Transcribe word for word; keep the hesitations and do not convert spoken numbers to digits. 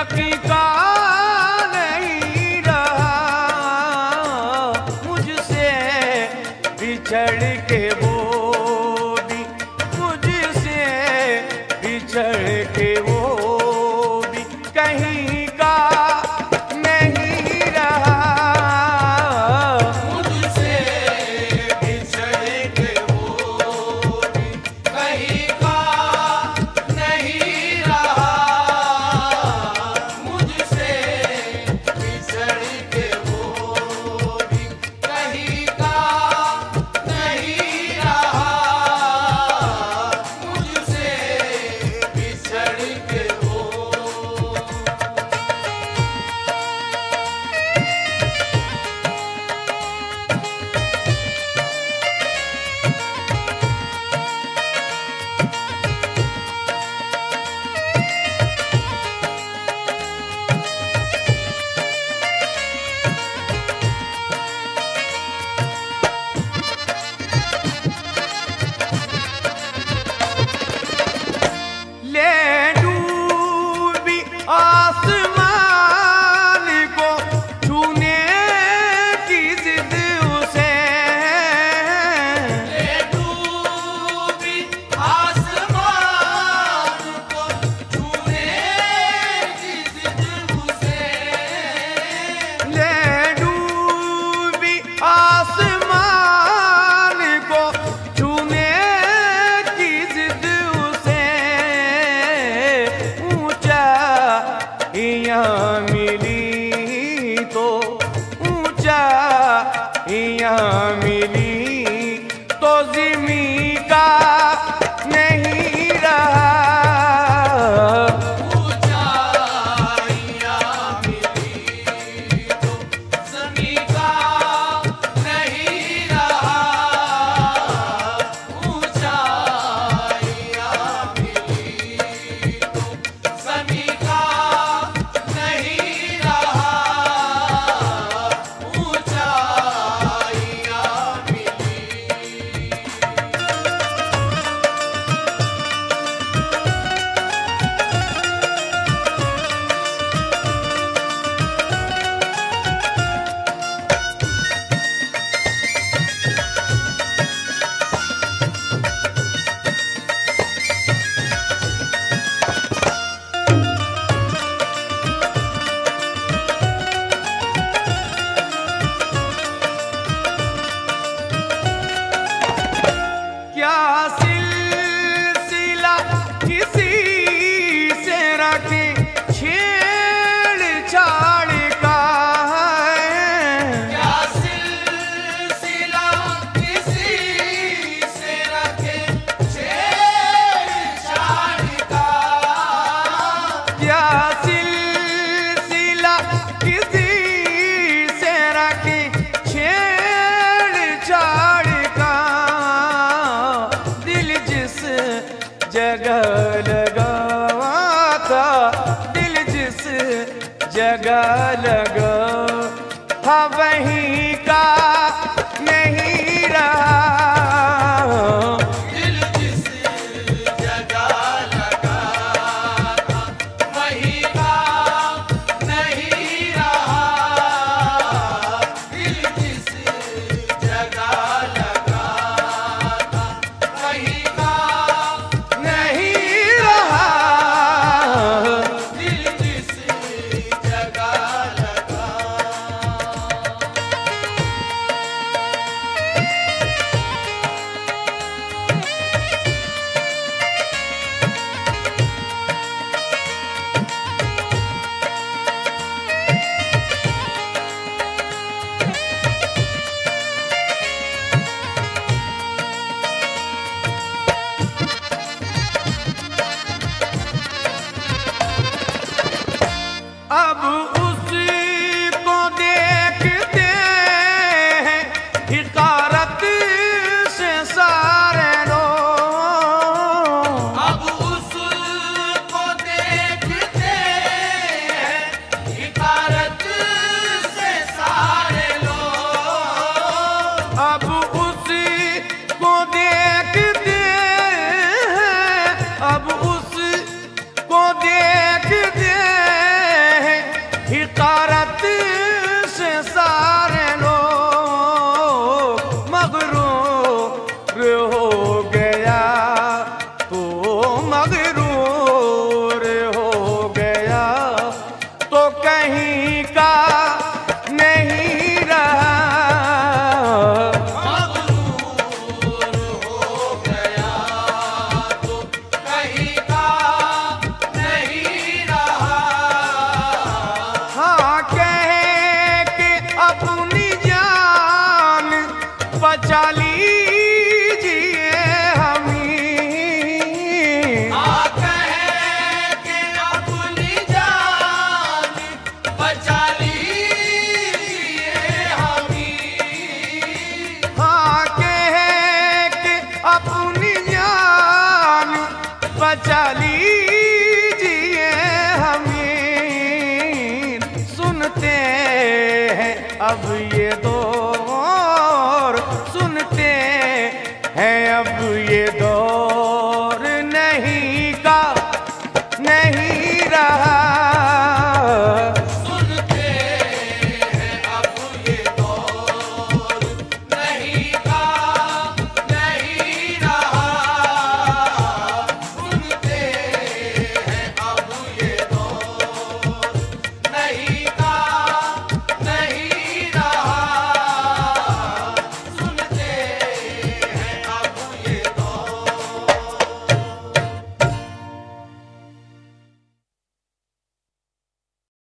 यकीन नहीं रहा मुझसे बिछड़ के वो भी, मुझसे बिछड़ के वो भी कहीं मिली तो ऊंचा यहाँ मिली तो जिमी का नहीं रहा ऊंचा यहाँ मिली तो जिमी का नहीं रहा ऊंचा यहाँ मिली तो जिमी का जगह लगा वहीं का